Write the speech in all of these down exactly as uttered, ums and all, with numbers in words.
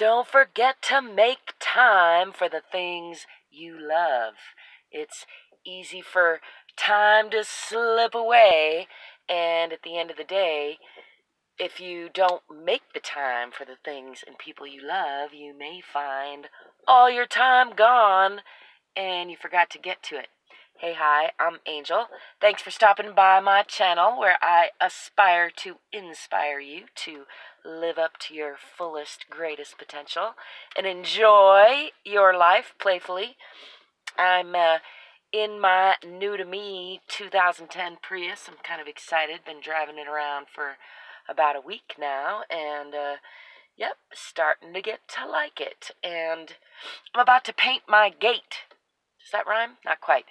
Don't forget to make time for the things you love. It's easy for time to slip away, and at the end of the day, if you don't make the time for the things and people you love, you may find all your time gone and you forgot to get to it. Hey, hi, I'm Angel. Thanks for stopping by my channel where I aspire to inspire you to live up to your fullest, greatest potential and enjoy your life playfully. I'm uh, in my new-to-me two thousand ten Prius. I'm kind of excited. Been driving it around for about a week now, and uh, yep, starting to get to like it. And I'm about to paint my gate. Does that rhyme? Not quite.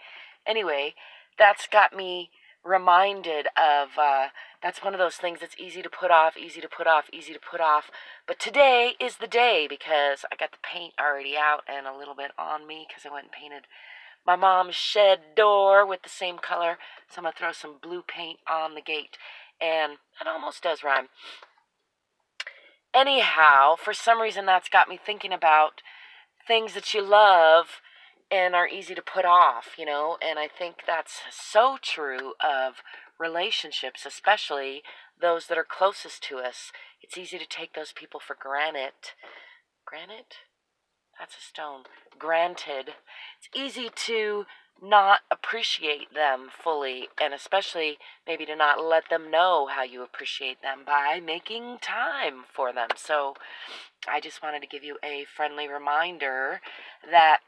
Anyway, that's got me reminded of, uh, that's one of those things that's easy to put off, easy to put off, easy to put off. But today is the day because I got the paint already out and a little bit on me because I went and painted my mom's shed door with the same color. So I'm going to throw some blue paint on the gate. And that almost does rhyme. Anyhow, for some reason that's got me thinking about things that you love and are easy to put off, you know. And I think that's so true of relationships, especially those that are closest to us. It's easy to take those people for granted. Granite? That's a stone. Granted. It's easy to not appreciate them fully, and especially maybe to not let them know how you appreciate them by making time for them. So I just wanted to give you a friendly reminder that,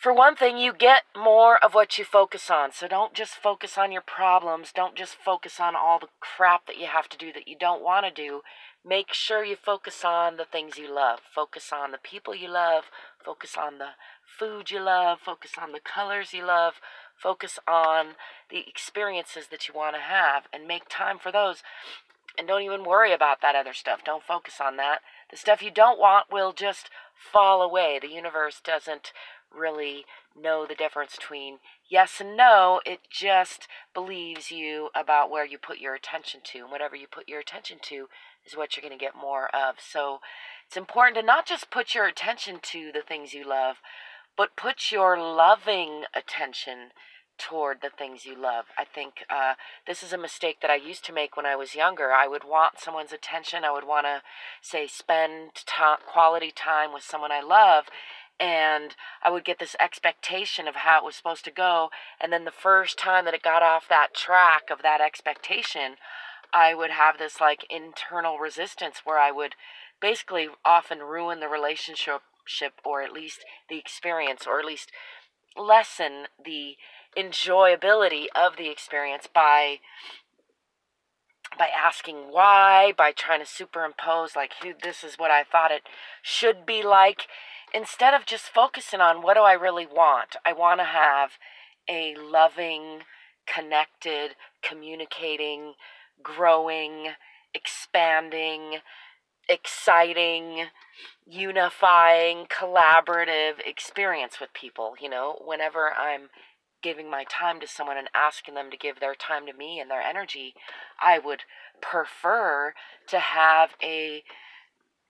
for one thing, you get more of what you focus on. So don't just focus on your problems. Don't just focus on all the crap that you have to do that you don't want to do. Make sure you focus on the things you love. Focus on the people you love. Focus on the food you love. Focus on the colors you love. Focus on the experiences that you want to have and make time for those. And don't even worry about that other stuff. Don't focus on that. The stuff you don't want will just fall away. The universe doesn't really know the difference between yes and no. It just believes you about where you put your attention to, and whatever you put your attention to is what you're going to get more of. So it's important to not just put your attention to the things you love, but put your loving attention toward the things you love. I think uh, this is a mistake that I used to make when I was younger. I would want someone's attention. I would want to, say, spend ta- quality time with someone I love. And I would get this expectation of how it was supposed to go. And then the first time that it got off that track of that expectation, I would have this like internal resistance where I would basically often ruin the relationship, or at least the experience, or at least lessen the enjoyability of the experience by by asking why, by trying to superimpose like, dude, this is what I thought it should be like. Instead of just focusing on what do I really want, I want to have a loving, connected, communicating, growing, expanding, exciting, unifying, collaborative experience with people. You know, whenever I'm giving my time to someone and asking them to give their time to me and their energy, I would prefer to have a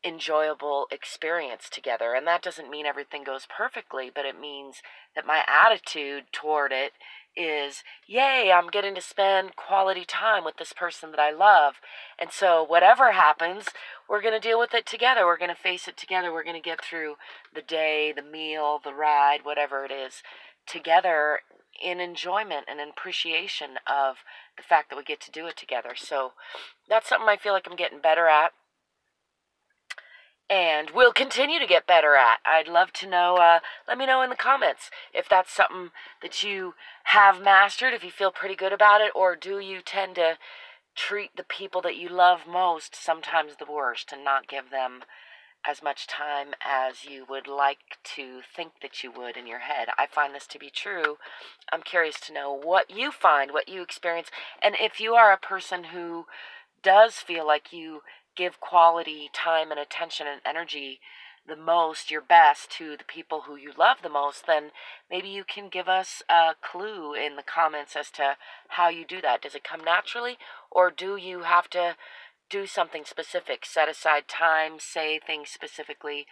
enjoyable experience together. And that doesn't mean everything goes perfectly, but it means that my attitude toward it is, yay, I'm getting to spend quality time with this person that I love. And so whatever happens, we're going to deal with it together. We're going to face it together. We're going to get through the day, the meal, the ride, whatever it is, together in enjoyment and in appreciation of the fact that we get to do it together. So that's something I feel like I'm getting better at. And we'll continue to get better at. I'd love to know, uh, let me know in the comments if that's something that you have mastered, if you feel pretty good about it, or do you tend to treat the people that you love most sometimes the worst and not give them as much time as you would like to think that you would in your head. I find this to be true. I'm curious to know what you find, what you experience, and if you are a person who does feel like you give quality time and attention and energy the most, your best, to the people who you love the most, then maybe you can give us a clue in the comments as to how you do that. Does it come naturally, or do you have to do something specific, set aside time, say things specifically.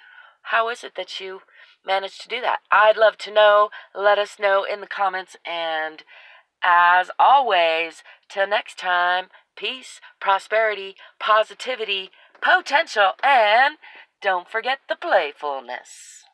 How is it that you managed to do that? I'd love to know. Let us know in the comments. And as always, till next time, peace, prosperity, positivity, potential, and don't forget the playfulness.